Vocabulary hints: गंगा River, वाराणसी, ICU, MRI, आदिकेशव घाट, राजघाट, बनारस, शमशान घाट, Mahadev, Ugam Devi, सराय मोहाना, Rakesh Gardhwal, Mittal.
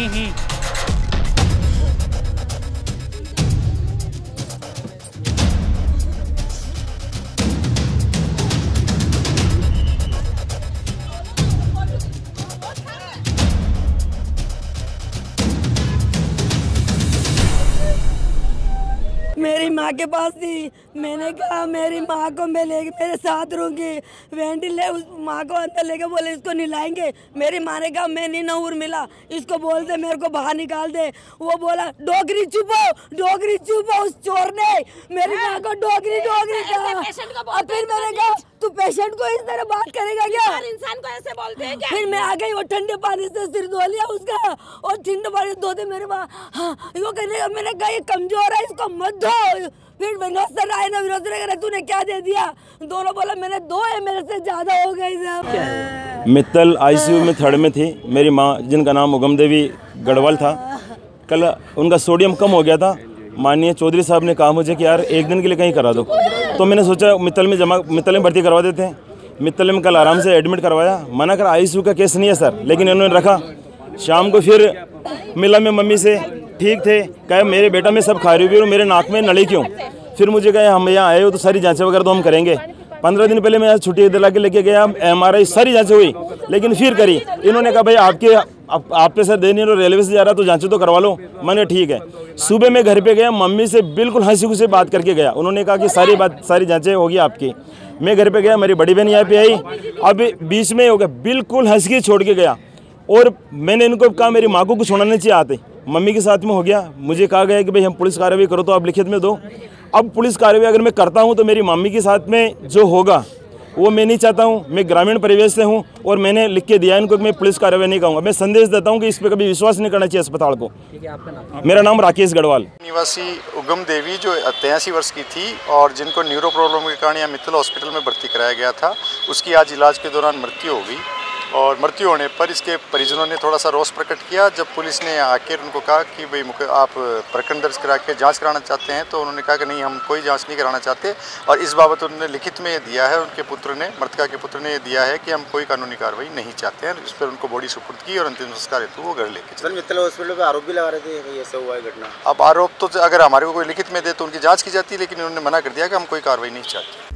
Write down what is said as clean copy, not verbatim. मेरी माँ के पास थी। मैंने कहा मेरी माँ को मैं लेके मेरे साथ रहूँगी। उस माँ को अंदर लेके बोले इसको नहलाएंगे। मेरी माँ ने कहा मैं नहीं नहूर मिला, इसको बोल दे मेरे को बाहर निकाल दे। वो बोला डोगरी छुपो, डोगरी छुपो। उस चोर ने मेरी माँ को डोगरी डोगरी कहा। और फिर मैंने कहा तू पेशेंट को इस तरह बात करेगा क्या? इंसान को ऐसे बोलते हैं क्या? फिर मैं आ गई, वो ठंडे पानी से सिर धो लिया उसका। और ठंडे पानी धोते मेरे वो कहने, मैंने कहा ये कमजोर है, इसको मत धो। फिर विनोद सर आए ना, विनोद सर तूने क्या दे दिया? दोनों बोला मैंने दो है, मेरे से ज्यादा हो गई साहब। मित्तल ICU में थर्ड में थी। मेरी माँ जिनका नाम उगम देवी गढ़वाल था, कल उनका सोडियम कम हो गया था। माननीय चौधरी साहब ने कहा मुझे कि यार एक दिन के लिए कहीं करा दो, तो मैंने सोचा मित्तल में भर्ती करवा देते हैं। मित्तल में कल आराम से एडमिट करवाया। मना कर ICU का केस नहीं है सर, लेकिन इन्होंने रखा। शाम को फिर मिला मैं मम्मी से, ठीक थे। कहे मेरे बेटा मैं सब खा रही हूँ, मेरे नाक में नली क्यों? फिर मुझे कहे हम यहाँ आए हो तो सारी जांचें वगैरह तो हम करेंगे। 15 दिन पहले मैं आज छुट्टी दिला के लेके गया, MRI सारी जांचें हुई लेकिन फिर करी। इन्होंने कहा भाई आपके आप पे सर देनी है, रेलवे से जा रहा तो जांचें तो करवा लो। मैंने ठीक है। सुबह मैं घर पे गया, मम्मी से बिल्कुल हंसी खुशी बात करके गया। उन्होंने कहा कि सारी जाँचें होगी आपकी। मैं घर पर गया, मेरी बड़ी बहन यहाँ पे आई। अब बीच में हो गया, बिल्कुल हंस के छोड़ के गया। और मैंने इनको कहा मेरी माँ को कुछ होना नहीं चाहिए। आते मम्मी के साथ में हो गया। मुझे कहा गया कि भाई हम पुलिस कार्रवाई करो तो आप लिखित में दो। अब पुलिस कार्रवाई अगर मैं करता हूं तो मेरी मम्मी के साथ में जो होगा वो मैं नहीं चाहता हूं। मैं ग्रामीण परिवेश से हूं और मैंने लिख के दिया इनको कि मैं पुलिस कार्रवाई नहीं कहूँगा। मैं संदेश देता हूं कि इस पर कभी विश्वास नहीं करना चाहिए अस्पताल को। मेरा नाम राकेश गढ़वाल। निवासी उगम देवी जो 83 वर्ष की थी और जिनको न्यूरो प्रॉब्लम के कारण यहाँ मित्तल हॉस्पिटल में भर्ती कराया गया था, उसकी आज इलाज के दौरान मृत्यु हो गई। और मृत्यु होने पर इसके परिजनों ने थोड़ा सा रोष प्रकट किया। जब पुलिस ने आकर उनको कहा कि भाई आप प्रकरण दर्ज करा के जाँच कराना चाहते हैं, तो उन्होंने कहा कि नहीं, हम कोई जांच नहीं कराना चाहते। और इस बाबत उन्होंने लिखित में दिया है, उनके पुत्र ने, मृतका के पुत्र ने दिया है कि हम कोई कानूनी कार्रवाई नहीं चाहते हैं। इस पर उनको बॉडी सुपुर्द की और अंतिम संस्कार हेतु वो घर लेके चले। मित्तल हॉस्पिटल पर आरोप भी लगा रहे थे ऐसा हुआ है घटना। अब आरोप तो अगर हमारे को कोई लिखित में दे तो उनकी जाँच की जाती है, लेकिन उन्होंने मना कर दिया कि हम कोई कार्रवाई नहीं चाहते।